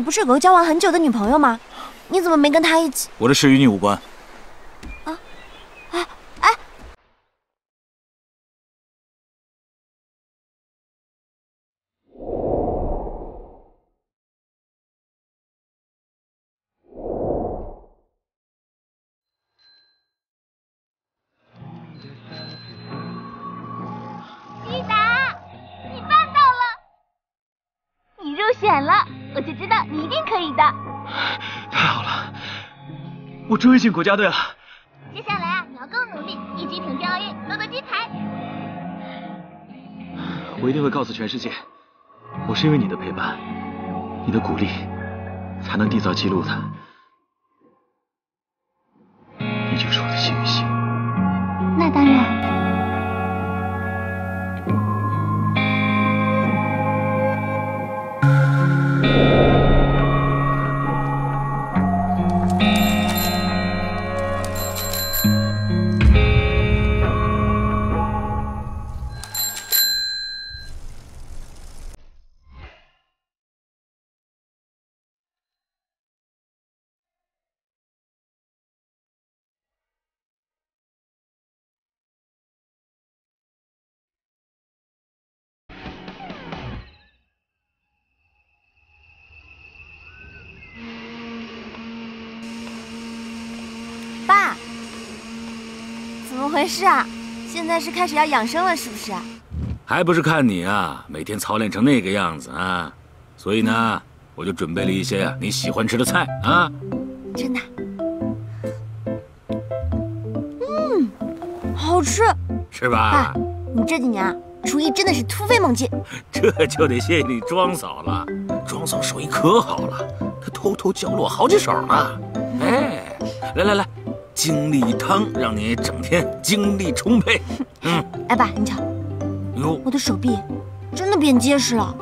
你不是有个交往很久的女朋友吗？你怎么没跟她一起？我的事与你无关。啊，哎！一达，你办到了，你入选了，我就知道你一定可以的。 太好了，我终于进国家队了。接下来啊，你要更努力，一举挺进奥运，夺得金牌。我一定会告诉全世界，我是因为你的陪伴，你的鼓励，才能缔造记录的。你就是我的幸运星。那当然。 没事啊，现在是开始要养生了，是不是？还不是看你啊，每天操练成那个样子啊！所以呢，我就准备了一些你喜欢吃的菜啊。真的？嗯，好吃，是吧？爸，你这几年啊，厨艺真的是突飞猛进。这就得谢谢你庄嫂了，庄嫂手艺可好了，她偷偷教了我好几手呢。哎，来。 精力汤让你整天精力充沛。嗯，哎爸，你瞧，哟，我的手臂真的变结实了，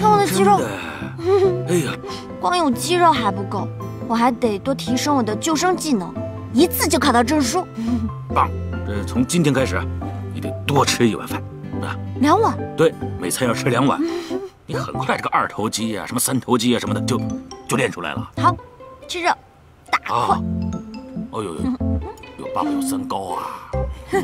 看我的肌肉。哎呀，光有肌肉还不够，我还得多提升我的救生技能，一次就考到证书。棒！这从今天开始，你得多吃一碗饭啊，2碗。对，每餐要吃2碗。你很快这个2头肌啊，什么3头肌啊什么的，就练出来了。好，吃肉，大块。 哦呦呦，有爸爸有3高啊！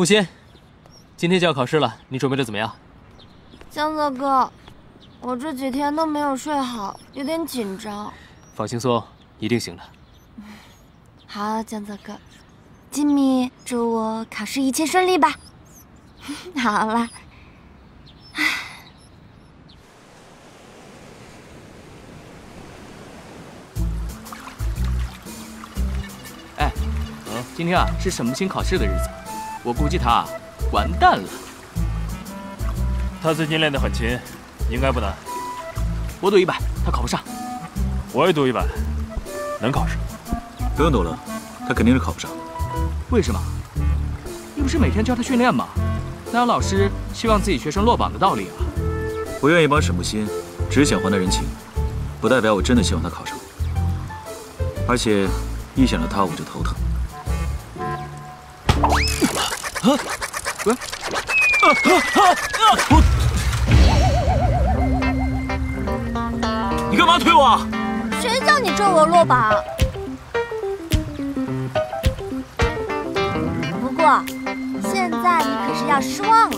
木心，今天就要考试了，你准备的怎么样？江泽哥，我这几天都没有睡好，有点紧张。放轻松，一定行的。好，江泽哥，吉米，祝我考试一切顺利吧。好了。 哎，今天啊是沈木心考试的日子。 我估计他完蛋了。他最近练得很勤，应该不难。我赌100，他考不上。我也赌100，能考上。不用赌了，他肯定是考不上。为什么？你不是每天教他训练吗？哪有老师希望自己学生落榜的道理啊？我愿意帮沈木心，只想还他人情，不代表我真的希望他考上。而且，一想到他我就头疼。 啊！喂！你干嘛推我啊？谁叫你这回落榜？过，现在你可是要失望了。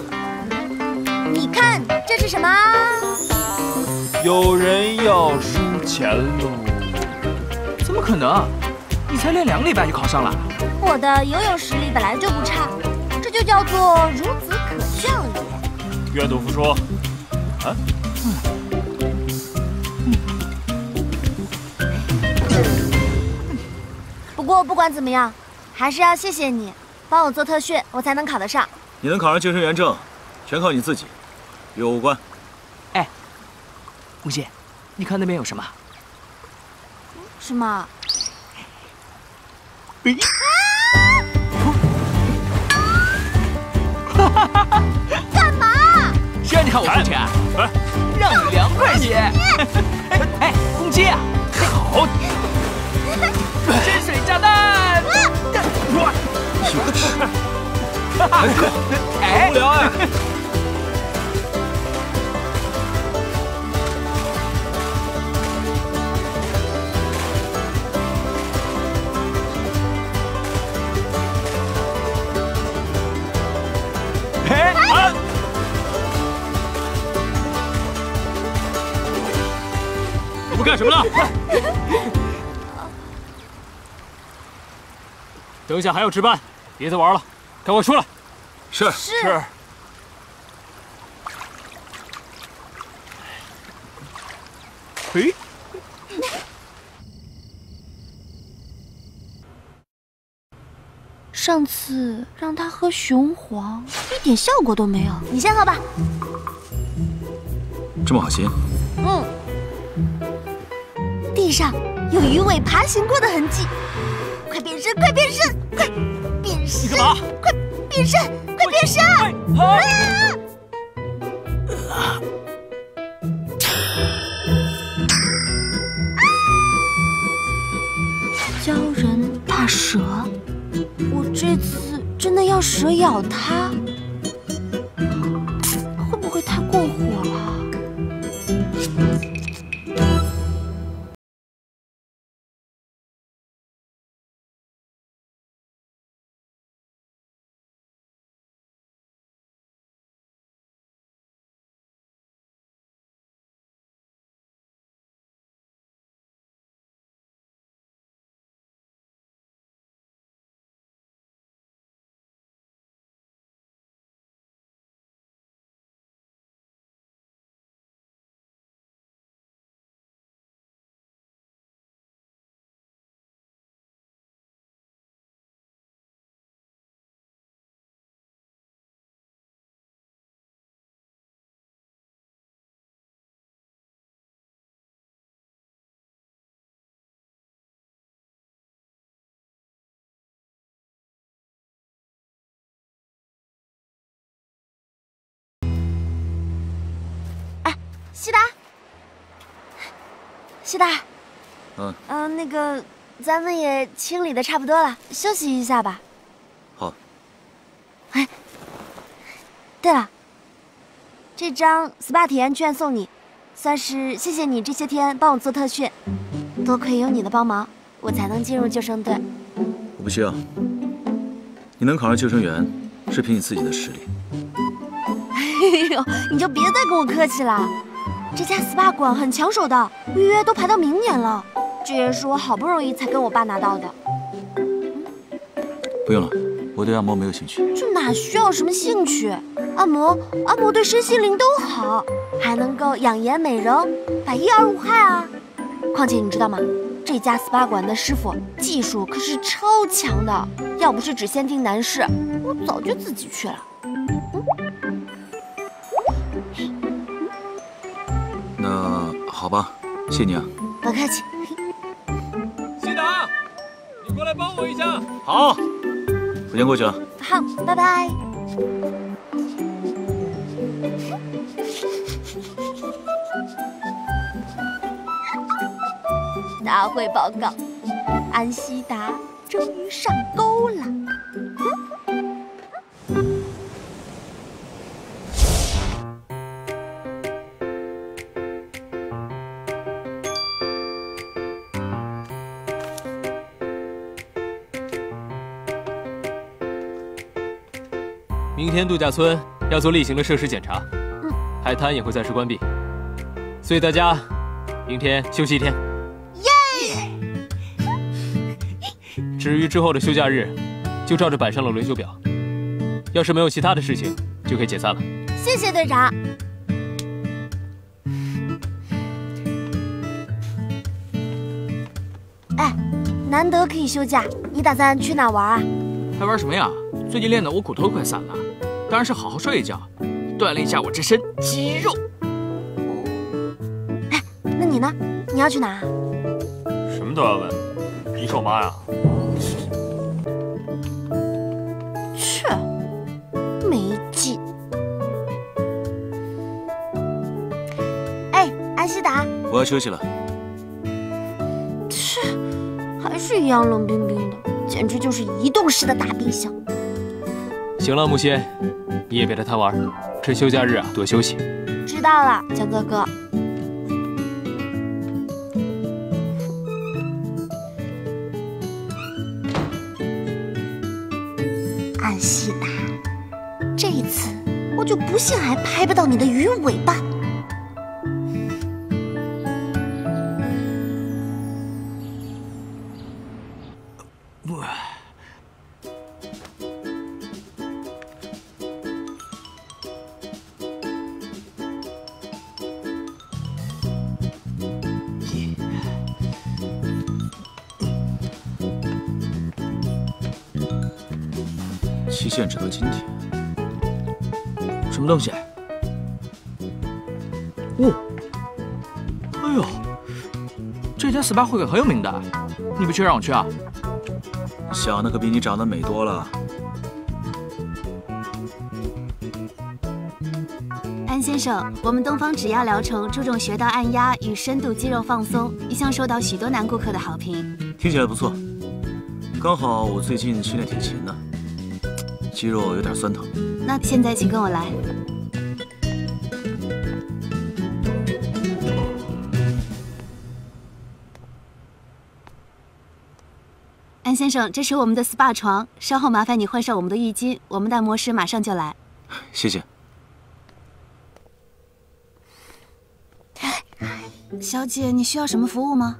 你看这是什么？有人要输钱喽！怎么可能？你才练2个礼拜就考上了？我的游泳实力本来就不差，这就叫做孺子可教也。愿赌服输。啊？不过不管怎么样，还是要谢谢你帮我做特训，我才能考得上。你能考上救生员证，全靠你自己，与我无关。哎，吴曦，你看那边有什么？什么？ 干嘛？谁让你看我浮潜？让你凉快些！哎，攻击！好，深水炸弹！哎，无聊哎！我干什么了？等一下还要值班，别再玩了，赶快出来！是。嘿。上次让他喝雄黄，一点效果都没有。你先喝吧。这么好心？嗯。 地上有鱼尾爬行过的痕迹，快变身！快变身！快变身！你干嘛？快变身！快变身！啊！鲛人怕蛇，我这次真的要蛇咬它，会不会太过火了？ 西达，西达，那个，咱们也清理的差不多了，休息一下吧。好。哎，对了，这张 SPA 体验券送你，算是谢谢你这些天帮我做特训，多亏有你的帮忙，我才能进入救生队。我不需要，你能考上救生员，是凭你自己的实力。哎呦，你就别再跟我客气了。 这家 SPA 馆很抢手的，预约都排到明年了。这也是我好不容易才跟我爸拿到的。不用了，我对按摩没有兴趣。这哪需要什么兴趣？按摩对身心灵都好，还能够养颜美容，百益而无害啊。况且你知道吗？这家 SPA 馆的师傅技术可是超强的，要不是只限定男士，我早就自己去了。嗯。 好吧，谢你啊，不客气。西达，你过来帮我一下。好，我先过去了。好，拜拜。大会报告，安西达终于上钩了。嗯明天度假村要做例行的设施检查，海滩也会暂时关闭，所以大家明天休息一天。耶！至于之后的休假日，就照着摆上了轮休表。要是没有其他的事情，就可以解散了。谢谢队长。 哎，难得可以休假，你打算去哪玩啊？还玩什么呀？最近练得我骨头快散了，当然是好好睡一觉，锻炼一下我这身肌肉。哎，那你呢？你要去哪？什么都要问，你是我妈呀？去，没劲。哎，安西达，我要休息了。 是一样冷冰冰的，简直就是移动式的大冰箱。行了，木心，你也别太贪玩，趁休假日啊多休息。知道了，江哥哥。安西达，这一次我就不信还拍不到你的鱼尾巴。 期限只到今天，什么东西？哦，哎呦，这家 SPA 会馆很有名的，你不去让我去啊？小那可比你长得美多了。安先生，我们东方指压疗程注重穴道按压与深度肌肉放松，一向受到许多男顾客的好评。听起来不错，刚好我最近训练挺勤的。 肌肉有点酸疼，那现在请跟我来。安先生，这是我们的 SPA 床，稍后麻烦你换上我们的浴巾，我们的按摩师马上就来。谢谢。小姐，你需要什么服务吗？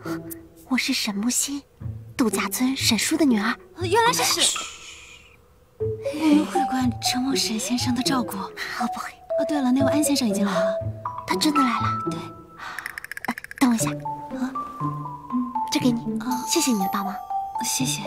我是沈木心，度假村沈叔的女儿。原来是沈。 我们会馆承蒙沈先生的照顾，好不会。哦，对了，那位安先生已经来了，他真的来了。对，等我一下，啊，这给你，啊，谢谢你的帮忙，谢谢。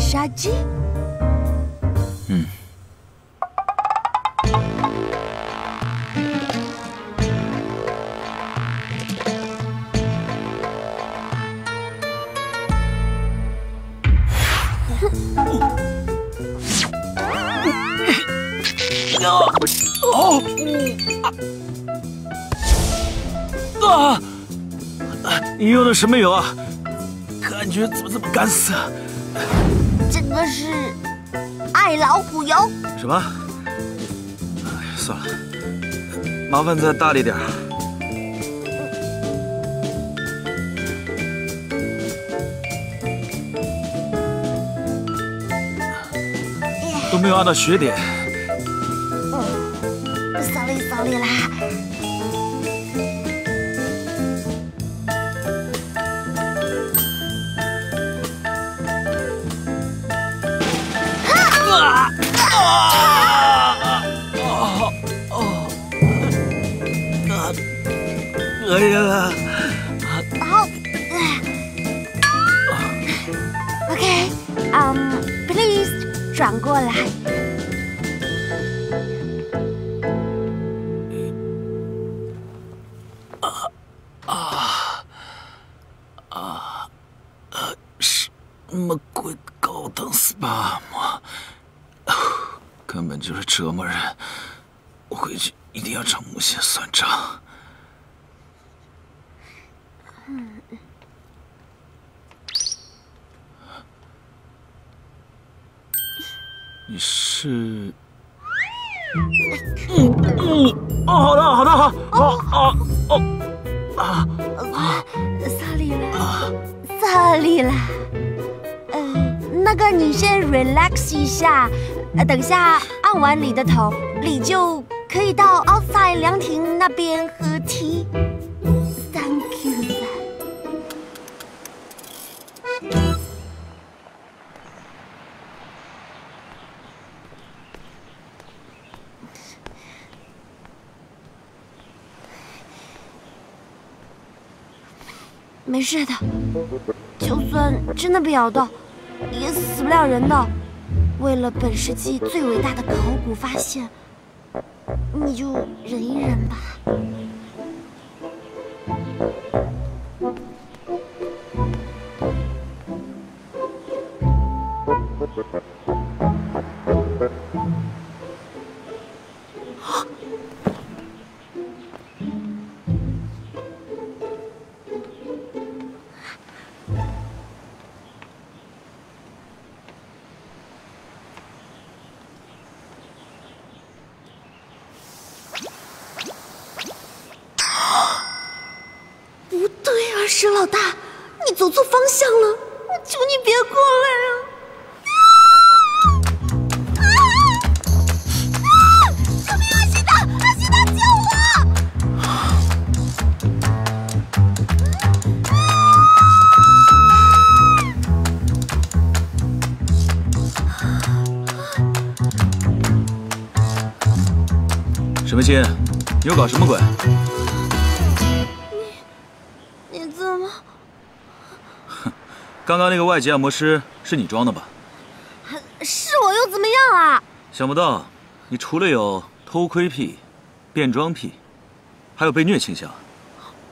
杀鸡。嗯。啊！你用的什么油啊？感觉怎么这么干涩？ 这个是爱老虎油。什么？哎，算了，麻烦再大力点。都没有按照学点。扫地啦。可以了。好 ，OK， please 转过来。什么鬼高档 SPA 吗？根本就是折磨人。 我回去一定要找木心算账。你是？哦，好的，好的，好，好，sorry 啦 ，sorry 啦。那个你先 relax 一下，等下按完你的头，你就。 可以到 outside 凉亭那边喝 tea。Thank you。没事的，就算真的被咬到，也死不了人的。为了本世纪最伟大的考古发现。 你就忍一忍吧。石老大，你走错方向了，我求你别过来啊！ 沈眉心，你又搞什么鬼？ 刚刚那个外籍按摩师是你装的吧？是我又怎么样啊？想不到，你除了有偷窥癖、变装癖，还有被虐倾向。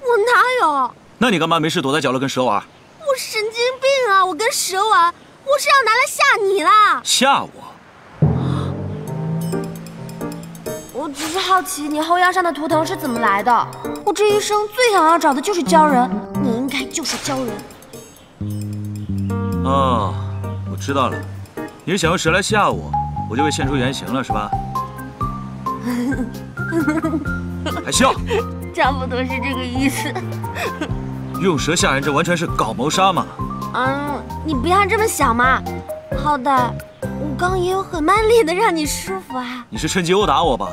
我哪有？那你干嘛没事躲在角落跟蛇玩？我神经病啊！我跟蛇玩，我是要拿来吓你啦！吓我？我只是好奇你后腰上的图腾是怎么来的。我这一生最想要找的就是鲛人，你应该就是鲛人。 哦，我知道了，你是想用蛇来吓我，我就会现出原形了，是吧？还笑？差不多是这个意思。用蛇吓人，这完全是搞谋杀嘛！你不要这么想嘛，好歹我刚也有很卖力的让你舒服啊。你是趁机殴打我吧？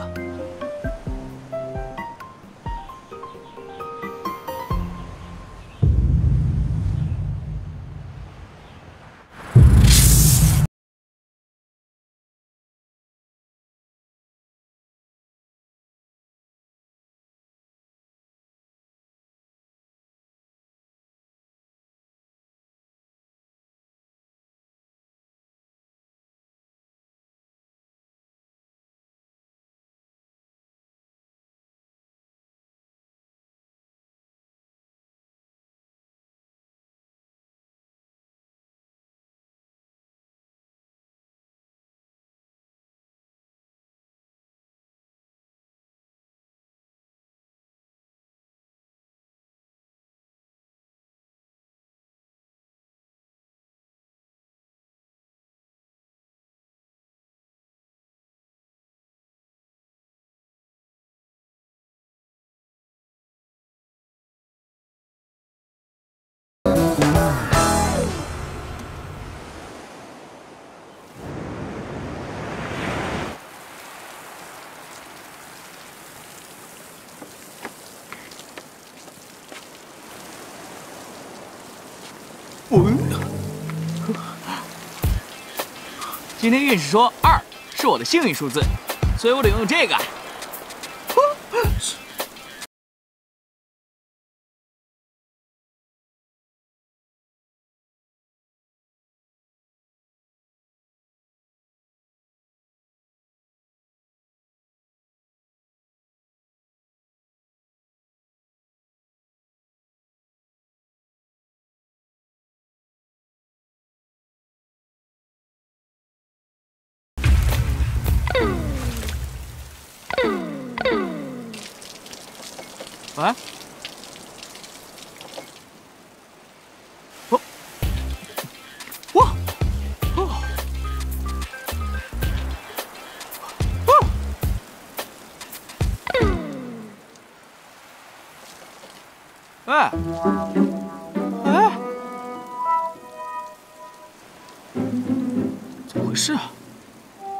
今天运势说2是我的幸运数字，所以我得用这个。啊？哎，怎么回事啊？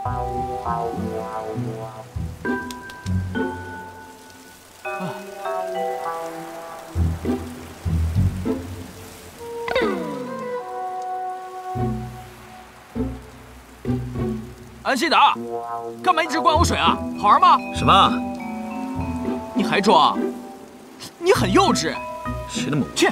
啊！安西达，干嘛一直灌我水啊？好玩吗？什么？你还装？你很幼稚。 谁那么无趣？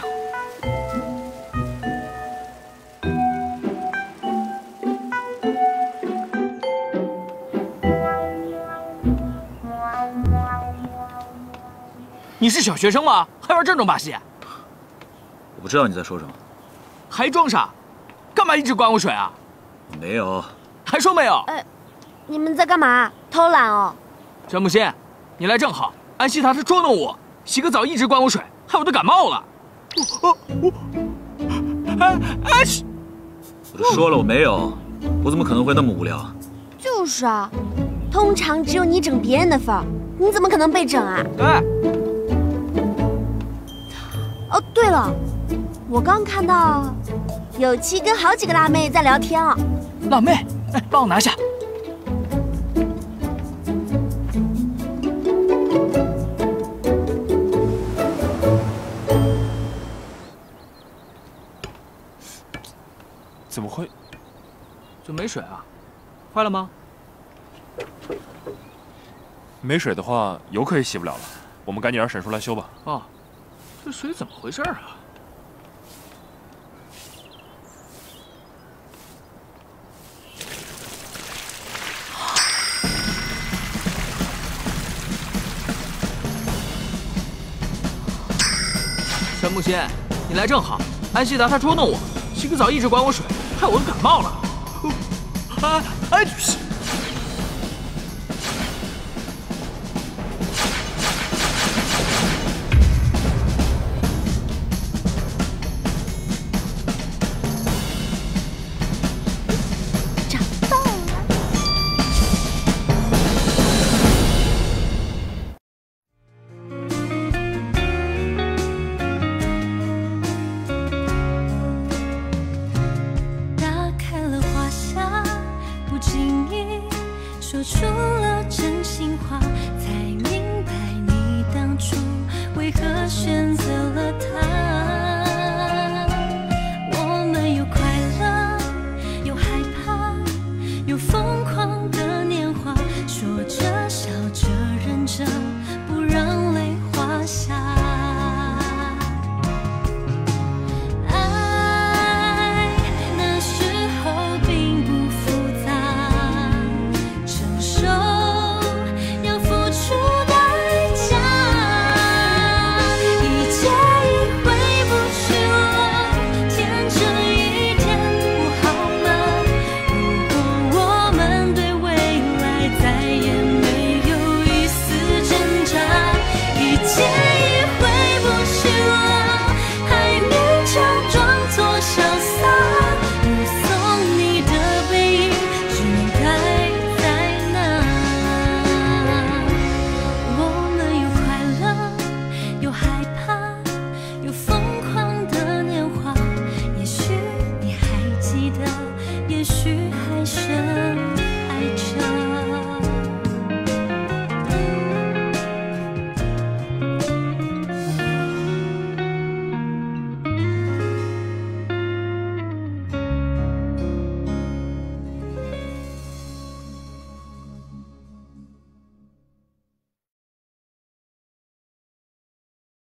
你是小学生吗？还玩这种把戏？我不知道你在说什么。还装傻？干嘛一直灌我水啊？我没有。还说没有？你们在干嘛？偷懒哦。詹木心，你来正好。安西达他捉弄我，洗个澡一直灌我水。 害我都感冒了，我都说了我没有，我怎么可能会那么无聊？就是啊，通常只有你整别人的份儿，你怎么可能被整啊？对。哦，对了，我刚看到有七跟好几个辣妹在聊天啊。辣妹，哎，帮我拿下。 怎么会？就没水啊？坏了吗？没水的话，油可也洗不了了。我们赶紧让沈叔来修吧。哦，这水怎么回事啊？沈木心，你来正好。安西达他捉弄我，洗个澡一直管我水。 害我都感冒了，找到了！选择了他。